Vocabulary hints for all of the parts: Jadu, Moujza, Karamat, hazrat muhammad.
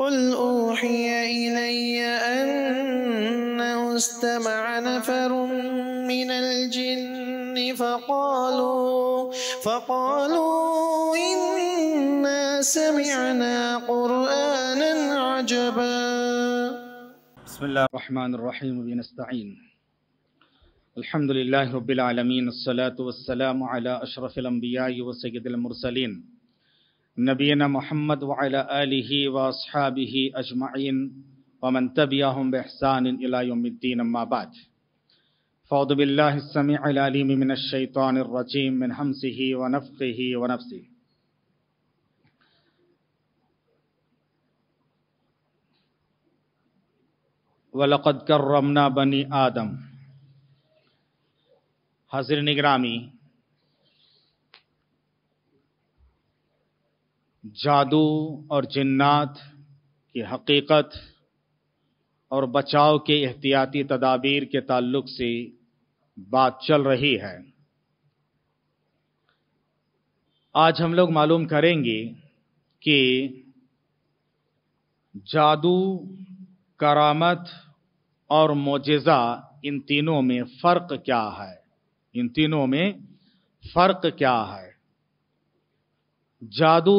قل أوحي إلي أنه استمع نفر من الجن فقالوا إنا سمعنا قرآنا عجبا. بسم الله الرحمن الرحيم ونستعين. الحمد لله رب العالمين، الصلاة والسلام على أشرف الأنبياء وسيد المرسلين، نبينا محمد وعلى آله وأصحابه أجمعين ومن تبعهم بإحسان إلى يوم الدين. أما بعد، فأعوذ بالله السميع العليم من الشيطان الرجيم من همزه ونفخه ونفثه. ولقد كرمنا بني آدم. حاضرین گرامی، جادو اور جنات کی حقیقت اور بچاؤ کے احتیاطی تدابیر کے تعلق سے بات چل رہی ہے. آج ہم لوگ معلوم کریں گے کہ جادو، کرامت اور معجزہ ان تینوں میں فرق کیا ہے. جادو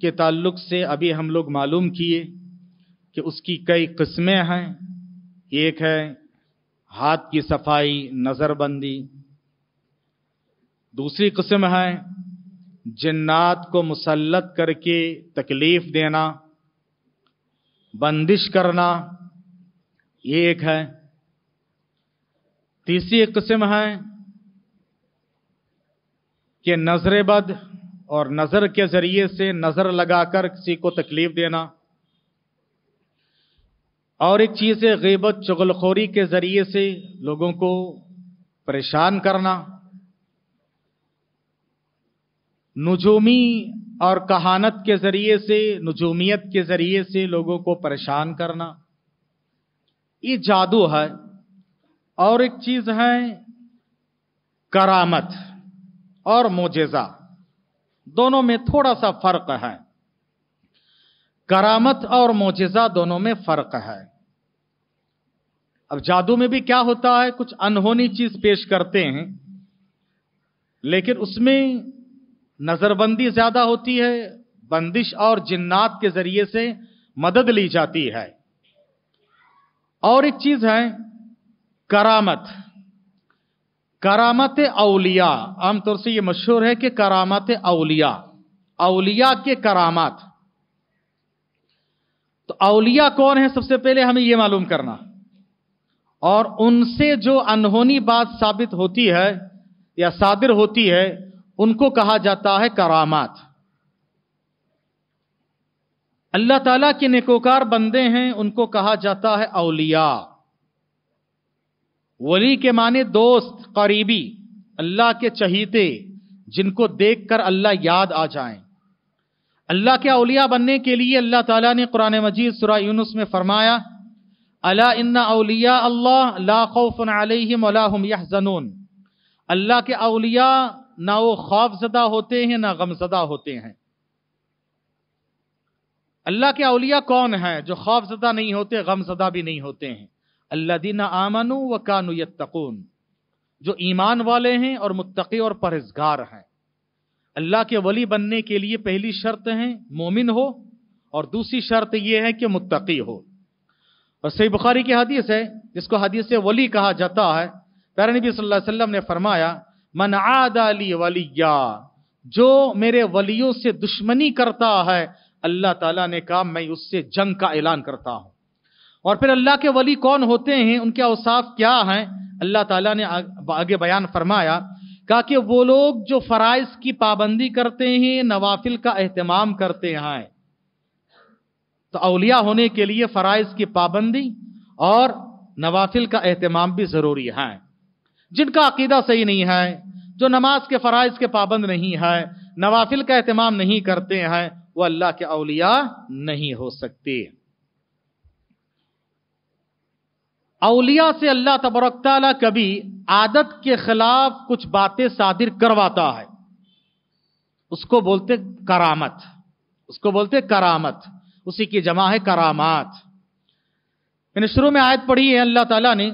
کے تعلق سے ابھی ہم لوگ معلوم کیے کہ اس کی کئی قسمیں ہیں. ایک ہے ہاتھ کی صفائی، نظر بندی. دوسری قسم ہے جنات کو مسلط کر کے تکلیف دینا، بندش کرنا، یہ ایک ہے. تیسری قسم ہے کہ نظر بد اور نظر کے ذریعے سے نظر لگا کر کسی کو تکلیف دینا. اور ایک چیز ہے غیبت، چغل خوری کے ذریعے سے لوگوں کو پریشان کرنا. نجومی اور کہانت کے ذریعے سے، نجومیت کے ذریعے سے لوگوں کو پریشان کرنا، یہ جادو ہے. اور ایک چیز ہے کرامت اور معجزہ، دونوں میں تھوڑا سا فرق ہے. کرامت اور معجزہ دونوں میں فرق ہے. اب جادو میں بھی کیا ہوتا ہے، کچھ انہونی چیز پیش کرتے ہیں، لیکن اس میں نظر بندی زیادہ ہوتی ہے، بندش اور جنات کے ذریعے سے مدد لی جاتی ہے. اور ایک چیز ہے کرامت، کرامت اولیاء. عام طور سے یہ مشہور ہے کہ کرامت اولیاء، اولیاء کے کرامات. تو اولیاء کون ہیں، سب سے پہلے ہمیں یہ معلوم کرنا، اور ان سے جو انہونی بات ثابت ہوتی ہے یا صادر ہوتی ہے ان کو کہا جاتا ہے کرامات. اللہ تعالیٰ کے نیکوکار بندے ہیں، ان کو کہا جاتا ہے اولیاء. ولی کے معنی دوست، قریبی، اللہ کے چہیتے، جن کو دیکھ کر اللہ یاد آ جائیں. اللہ کے اولیاء بننے کے لیے اللہ تعالیٰ نے قرآن مجید سورہ یونس میں فرمایا، الا ان اولیاء اللہ لا خوف علیہم ولا هم یحزنون. اللہ کے اولیاء نہ وہ خوف زدہ ہوتے ہیں نہ غم زدہ ہوتے ہیں. اللہ کے اولیاء کون ہیں؟ جو خوف زدہ نہیں ہوتے، غم زدہ بھی نہیں ہوتے ہیں. الذین آمنوا وکانوا یتقون، جو ایمان والے ہیں اور متقی اور پرہیزگار ہیں. اللہ کے ولی بننے کے لیے پہلی شرط ہے مومن ہو، اور دوسری شرط یہ ہے کہ متقی ہو. اور صحیح بخاری کی حدیث ہے جس کو حدیث ولی کہا جاتا ہے. پیارے نبی صلی اللہ علیہ وسلم نے فرمایا، من عادی لی ولیا، جو میرے ولیوں سے دشمنی کرتا ہے، اللہ تعالیٰ نے کہا میں اس سے جنگ کا اعلان کرتا ہوں. اور پھر اللہ کے ولی کون ہوتے ہیں، ان کے اوصاف کیا ہیں، اللہ تعالیٰ نے آگے بیان فرمایا، کہا کہ وہ لوگ جو فرائض کی پابندی کرتے ہیں، نوافل کا اہتمام کرتے ہیں. تو اولیاء ہونے کے لیے فرائض کی پابندی اور نوافل کا اہتمام بھی ضروری ہیں. جن کا عقیدہ صحیح نہیں ہے، جو نماز کے فرائض کے پابند نہیں ہے، نوافل کا اہتمام نہیں کرتے ہیں، وہ اللہ کے اولیاء نہیں ہو سکتے. اولیاء سے اللہ تبارک تعالیٰ کبھی عادت کے خلاف کچھ باتیں صادر کرواتا ہے، اس کو بولتے کرامت. اسی کی جمع ہے کرامات. یعنی شروع میں آیت پڑھی ہے اللہ تعالیٰ نے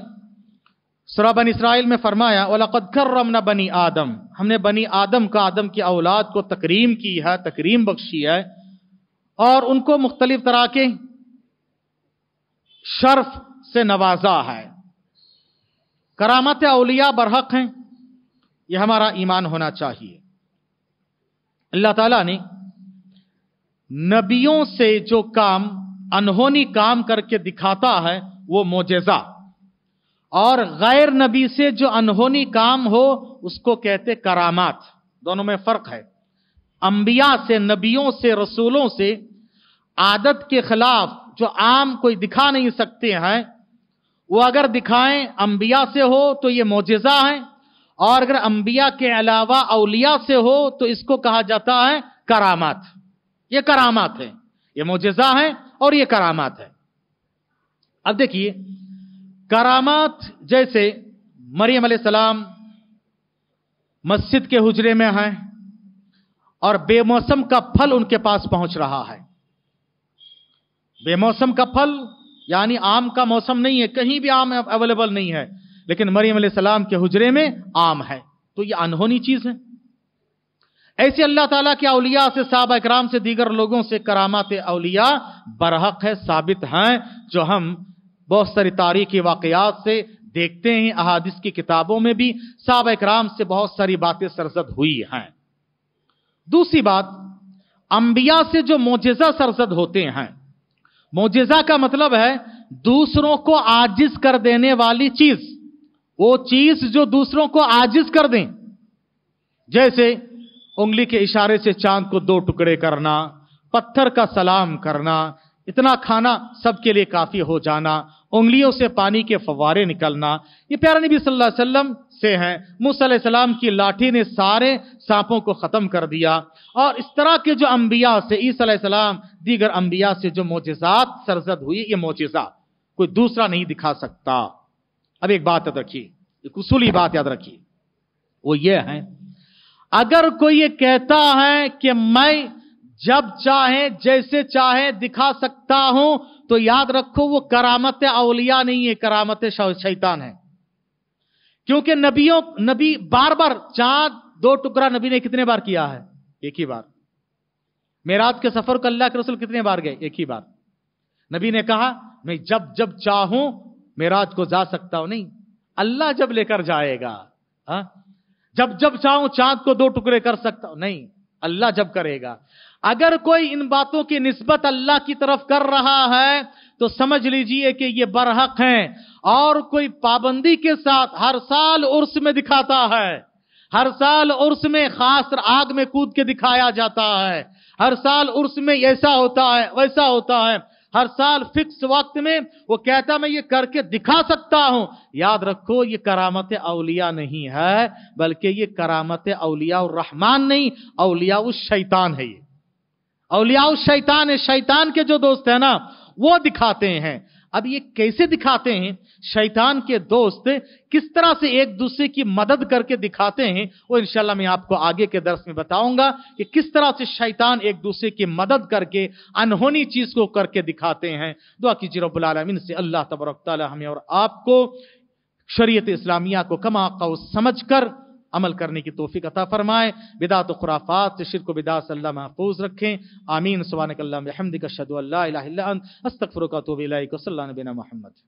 سورہ بنی اسرائیل میں فرمایا وَلَقَدْ كَرَّمْنَا بَنِي آدَم، ہم نے بنی آدم کا، آدم کی اولاد کو تکریم کی ہے، تکریم بخشی ہے، اور ان کو مختلف طرح کے شرف سے نوازا ہے. کرامت اولیاء برحق ہیں، یہ ہمارا ایمان ہونا چاہیے. اللہ تعالیٰ نے نبیوں سے جو کام انہونی کام کر کے دکھاتا ہے وہ معجزہ، اور غیر نبی سے جو انہونی کام ہو اس کو کہتے کرامات. دونوں میں فرق ہے. انبیاء سے، نبیوں سے، رسولوں سے عادت کے خلاف جو عام کوئی دکھا نہیں سکتے ہیں، وہ اگر دکھائیں انبیاء سے ہو تو یہ معجزہ ہے، اور اگر انبیاء کے علاوہ اولیاء سے ہو تو اس کو کہا جاتا ہے کرامات. یہ کرامات ہے، یہ معجزہ ہے اور یہ کرامات ہے. اب دیکھیے کرامات جیسے مریم علیہ السلام مسجد کے حجرے میں ہیں اور بے موسم کا پھل ان کے پاس پہنچ رہا ہے. بے موسم کا پھل یعنی آم کا موسم نہیں ہے، کہیں بھی آم اویلیبل نہیں ہے، لیکن مریم علیہ السلام کے حجرے میں آم ہے، تو یہ انہونی چیز ہے. ایسے اللہ تعالیٰ کے اولیاء سے، صحابہ اکرام سے، دیگر لوگوں سے کرامات اولیاء برحق ہے، ثابت ہیں، جو ہم بہت ساری تاریخی واقعات سے دیکھتے ہیں. احادیث کی کتابوں میں بھی صحابہ اکرام سے بہت ساری باتیں سرزد ہوئی ہیں. دوسری بات، انبیاء سے جو معجزہ سرزد ہوتے ہیں، معجزہ کا مطلب ہے دوسروں کو عاجز کر دینے والی چیز، وہ چیز جو دوسروں کو عاجز کر دیں. جیسے انگلی کے اشارے سے چاند کو دو ٹکڑے کرنا، پتھر کا سلام کرنا، اتنا کھانا سب کے لیے کافی ہو جانا، انگلیوں سے پانی کے فوارے نکلنا، یہ پیارے نبی صلی اللہ علیہ وسلم سے ہیں. موسیٰ علیہ السلام کی لاٹھی نے سارے سانپوں کو ختم کر دیا. اور اس طرح کے جو انبیاء سے، عیسیٰ علیہ السلام، دیگر انبیاء سے جو معجزات سرزد ہوئی، یہ معجزہ کوئی دوسرا نہیں دکھا سکتا. اب ایک بات یاد رکھیے، ایک اصولی بات یاد رکھیے، وہ یہ ہے اگر کوئی یہ کہتا ہے کہ میں جب چاہے جیسے چاہے دکھا سکتا ہوں، تو یاد رکھو وہ کرامت اولیاء نہیں ہے، کرامت شیطان ہے. کیونکہ نبی بار بار چاند دو ٹکڑا نبی نے کتنے بار کیا ہے؟ ایک ہی بار. معراج کے سفر کو اللہ کے رسول کتنے بار گئے؟ ایک ہی بار. نبی نے کہا میں جب چاہوں معراج کو جا سکتا ہوں، نہیں، اللہ جب لے کر جائے گا. جب چاہوں چاند کو دو ٹکڑے کر سکتا ہوں، نہیں، اللہ جب کرے گا. اگر کوئی ان باتوں کی نسبت اللہ کی طرف کر رہا ہے تو سمجھ لیجئے کہ یہ برحق ہیں. اور کوئی پابندی کے ساتھ ہر سال عرس میں دکھاتا ہے، ہر سال عرس میں خاص آگ میں کود کے دکھایا جاتا ہے، ہر سال عرس میں ایسا ہوتا ہے ویسا ہوتا ہے، ہر سال فکس وقت میں وہ کہتا میں یہ کر کے دکھا سکتا ہوں، یاد رکھو یہ کرامت اولیاء نہیں ہے، بلکہ یہ کرامت اولیاء الرحمن نہیں، اولیاء الشیطان ہے. یہ اولیاء الشیطان ہے، شیطان کے جو دوست ہیں نا، وہ دکھاتے ہیں. اب یہ کیسے دکھاتے ہیں؟ شیطان کے دوست کس طرح سے ایک دوسرے کی مدد کر کے دکھاتے ہیں، وہ انشاءاللہ میں آپ کو آگے کے درس میں بتاؤں گا کہ کس طرح سے شیطان ایک دوسرے کی مدد کر کے انہونی چیز کو کر کے دکھاتے ہیں. دعا کیجئے رب العالمین سے اللہ تبارک تعالی ہمیں اور آپ کو شریعت اسلامیہ کو کما قوس سمجھ کر عمل کرنے کی توفیق عطا فرمائے. بدعت و خرافات سے، شرک و بدعت سے اللہ محفوظ رکھیں. آمین. سبحانک اللہم بحمدک، اشہد ان لا الہ الا انت، استغفرک و اتوب الیک. صلی اللہ علیہ وسلم محمد.